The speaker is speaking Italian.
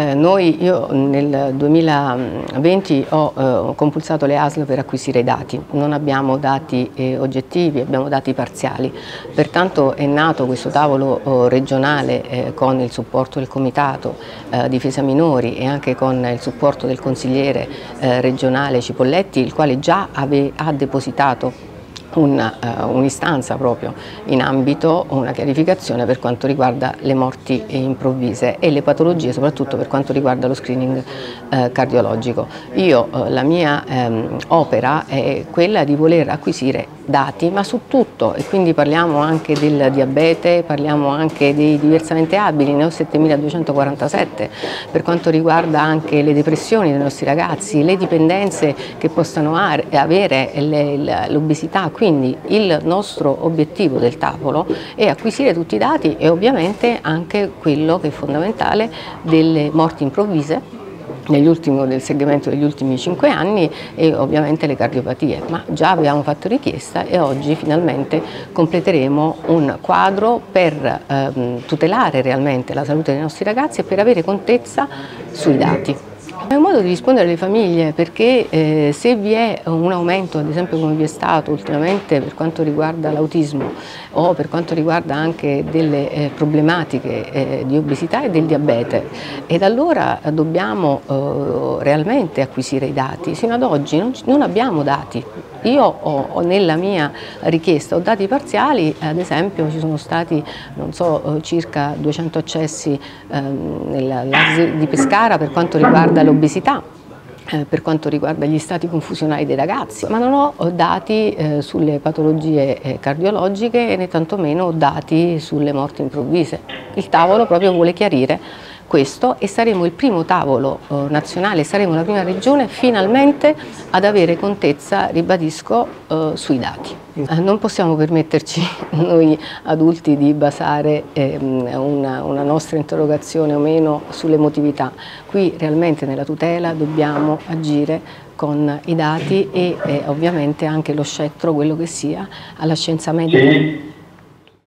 Io nel 2020 ho compulsato le ASL per acquisire i dati, non abbiamo dati oggettivi, abbiamo dati parziali, pertanto è nato questo tavolo regionale con il supporto del Comitato Difesa Minori e anche con il supporto del consigliere regionale Cipolletti, il quale già ha depositato un'istanza proprio in ambito una chiarificazione per quanto riguarda le morti improvvise e le patologie, soprattutto per quanto riguarda lo screening cardiologico. La mia opera è quella di voler acquisire dati, ma su tutto, e quindi parliamo anche del diabete, parliamo anche dei diversamente abili, ne ho 7.247, per quanto riguarda anche le depressioni dei nostri ragazzi, le dipendenze che possano avere, l'obesità. Quindi il nostro obiettivo del tavolo è acquisire tutti i dati e ovviamente anche quello che è fondamentale delle morti improvvise del segmento degli ultimi 5 anni e ovviamente le cardiopatie, ma già abbiamo fatto richiesta e oggi finalmente completeremo un quadro per tutelare realmente la salute dei nostri ragazzi e per avere contezza sui dati. È un modo di rispondere alle famiglie perché se vi è un aumento, ad esempio come vi è stato ultimamente per quanto riguarda l'autismo o per quanto riguarda anche delle problematiche di obesità e del diabete, ed allora dobbiamo realmente acquisire i dati. Sino ad oggi non abbiamo dati. Io nella mia richiesta ho dati parziali, ad esempio ci sono stati non so, circa 200 accessi nell'ASL di Pescara per quanto riguarda l'obesità, per quanto riguarda gli stati confusionali dei ragazzi, ma non ho dati sulle patologie cardiologiche né tantomeno dati sulle morti improvvise. Il tavolo proprio vuole chiarire questo e saremo il primo tavolo nazionale, saremo la prima regione finalmente ad avere contezza, ribadisco, sui dati. Non possiamo permetterci noi adulti di basare una nostra interrogazione o meno sull'emotività. Qui realmente nella tutela dobbiamo agire con i dati e ovviamente anche lo scettro, quello che sia, alla scienza medica.